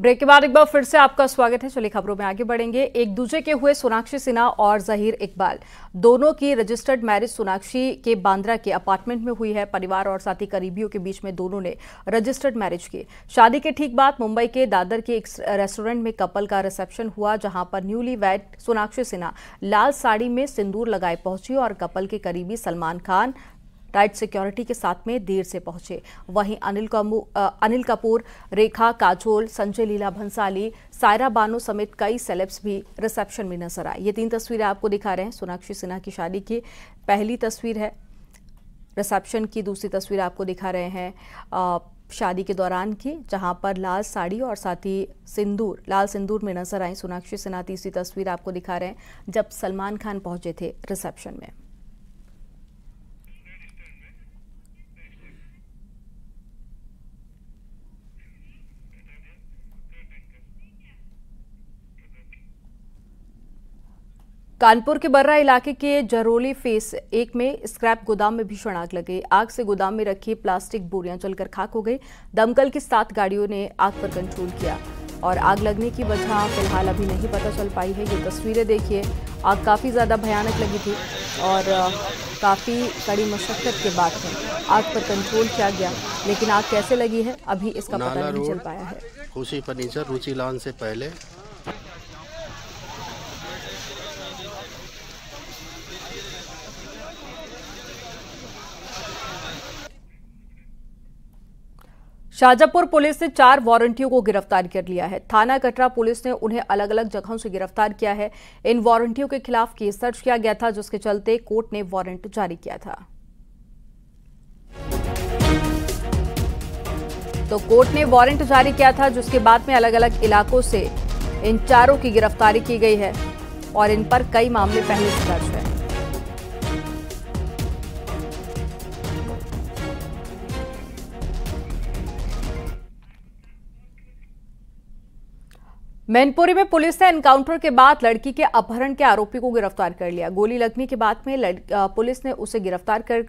Break के बाद एक बार फिर से आपका स्वागत है। चलिए खबरों में आगे बढ़ेंगे। एक दूजे के हुए सोनाक्षी सिन्हा और ज़हीर इकबाल दोनों की रजिस्टर्ड मैरिज सोनाक्षी के बांद्रा के अपार्टमेंट में हुई है। परिवार और साथी करीबियों के बीच में दोनों ने रजिस्टर्ड मैरिज की। शादी के ठीक बाद मुंबई के दादर के एक रेस्टोरेंट में कपल का रिसेप्शन हुआ, जहाँ पर न्यूली वेड सोनाक्षी सिन्हा लाल साड़ी में सिंदूर लगाए पहुंची और कपल के करीबी सलमान खान टाइट सिक्योरिटी के साथ में देर से पहुंचे। वहीं अनिल कपूर, रेखा, काजोल, संजय लीला भंसाली, सायरा बानो समेत कई सेलेब्स भी रिसेप्शन में नजर आए। ये तीन तस्वीरें आपको दिखा रहे हैं। सोनाक्षी सिन्हा की शादी की पहली तस्वीर है, रिसेप्शन की दूसरी तस्वीर आपको दिखा रहे हैं शादी के दौरान की, जहां पर लाल साड़ी और साथ ही लाल सिंदूर में नजर आई सोनाक्षी सिन्हा। तीसरी तस्वीर आपको दिखा रहे हैं जब सलमान खान पहुंचे थे रिसेप्शन में। कानपुर के बर्रा इलाके के जरोली फेस 1 में स्क्रैप गोदाम में भीषण आग लग गई। आग से गोदाम में रखी प्लास्टिक बोरियां जलकर खाक हो गई। दमकल की 7 गाड़ियों ने आग पर कंट्रोल किया और आग लगने की वजह फिलहाल अभी नहीं पता चल पाई है। ये तस्वीरें देखिए, आग काफ़ी ज़्यादा भयानक लगी थी और काफ़ी कड़ी मशक्कत के बाद आग पर कंट्रोल किया गया, लेकिन आग कैसे लगी है अभी इसका पता नहीं चल पाया है। खुशी फर्नीचर रुचि लॉन से पहले शाजापुर पुलिस ने 4 वारंटियों को गिरफ्तार कर लिया है। थाना कटरा पुलिस ने उन्हें अलग अलग जगहों से गिरफ्तार किया है। इन वारंटियों के खिलाफ केस दर्ज किया गया था, जिसके चलते कोर्ट ने वारंट जारी किया था। जिसके बाद में अलग अलग इलाकों से इन 4 की गिरफ्तारी की गई है और इन पर कई मामले पहले से दर्ज हैं। मैनपुरी में पुलिस ने एनकाउंटर के बाद लड़की के अपहरण के आरोपी को गिरफ्तार कर लिया। गोली लगने के बाद में पुलिस ने उसे गिरफ्तार कर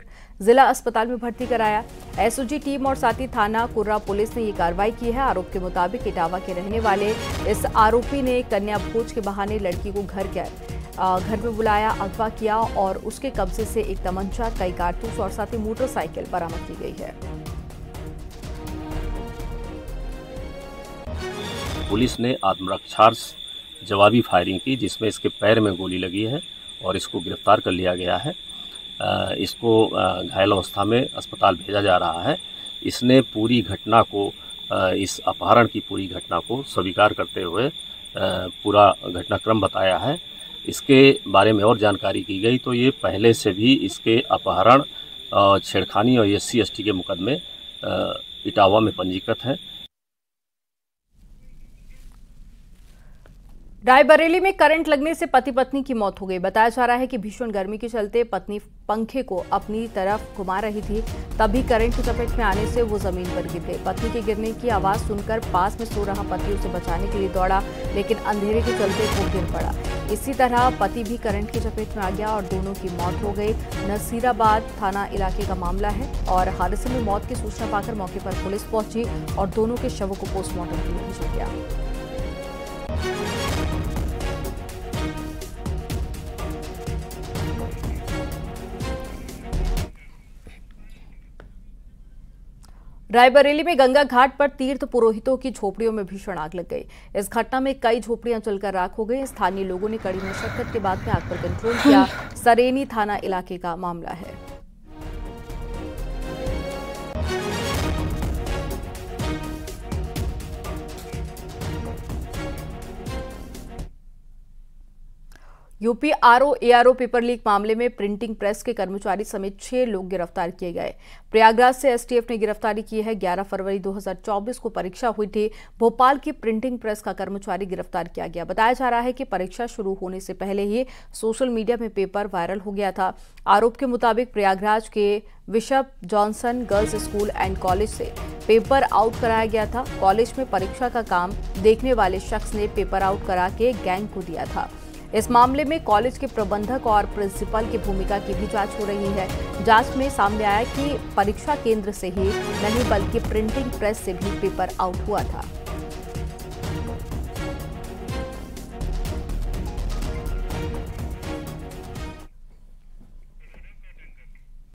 जिला अस्पताल में भर्ती कराया। एसओजी टीम और साथी थाना कुर्रा पुलिस ने ये कार्रवाई की है। आरोप के मुताबिक इटावा के रहने वाले इस आरोपी ने कन्या भोज के बहाने लड़की को घर में बुलाया, अगवा किया और उसके कब्जे से एक तमंचा, कई कारतूस और साथ ही मोटरसाइकिल बरामद की गई है। पुलिस ने आत्मरक्षार्थ जवाबी फायरिंग की, जिसमें इसके पैर में गोली लगी है और इसको गिरफ्तार कर लिया गया है। इसको घायल अवस्था में अस्पताल भेजा जा रहा है। इसने पूरी घटना को, इस अपहरण की पूरी घटना को स्वीकार करते हुए पूरा घटनाक्रम बताया है। इसके बारे में और जानकारी की गई तो ये पहले से भी इसके अपहरण, छेड़खानी और SC/ST के मुकदमे इटावा में पंजीकृत हैं। रायबरेली में करंट लगने से पति पत्नी की मौत हो गई। बताया जा रहा है कि भीषण गर्मी के चलते पत्नी पंखे को अपनी तरफ घुमा रही थी, तभी करंट की चपेट में आने से वो जमीन पर गिर गई। पत्नी के गिरने की आवाज सुनकर पास में सो रहा पति उसे बचाने के लिए दौड़ा, लेकिन अंधेरे के चलते वो गिर पड़ा। इसी तरह पति भी करंट की चपेट में आ गया और दोनों की मौत हो गई। नसीराबाद थाना इलाके का मामला है और हादसे में मौत की सूचना पाकर मौके पर पुलिस पहुंची और दोनों के शवों को पोस्टमार्टम के लिए भेजा गया। रायबरेली में गंगा घाट पर तीर्थ पुरोहितों की झोपड़ियों में भीषण आग लग गई। इस घटना में कई झोपड़ियां जलकर राख हो गई। स्थानीय लोगों ने कड़ी मशक्कत के बाद में आग पर कंट्रोल किया। सरेनी थाना इलाके का मामला है। UP RO ARO paper leak मामले में प्रिंटिंग प्रेस के कर्मचारी समेत 6 लोग गिरफ्तार किए गए। प्रयागराज से STF ने गिरफ्तारी की है। 11 फरवरी 2024 को परीक्षा हुई थी। भोपाल की प्रिंटिंग प्रेस का कर्मचारी गिरफ्तार किया गया। बताया जा रहा है कि परीक्षा शुरू होने से पहले ही सोशल मीडिया में पेपर वायरल हो गया था। आरोप के मुताबिक प्रयागराज के Bishop Johnson girls school and college से पेपर आउट कराया गया था। कॉलेज में परीक्षा का काम देखने वाले शख्स ने पेपर आउट करा के गैंग को दिया था। इस मामले में कॉलेज के प्रबंधक और प्रिंसिपल की भूमिका की भी जांच हो रही है। जांच में सामने आया कि परीक्षा केंद्र से ही नहीं बल्कि प्रिंटिंग प्रेस से भी पेपर आउट हुआ था।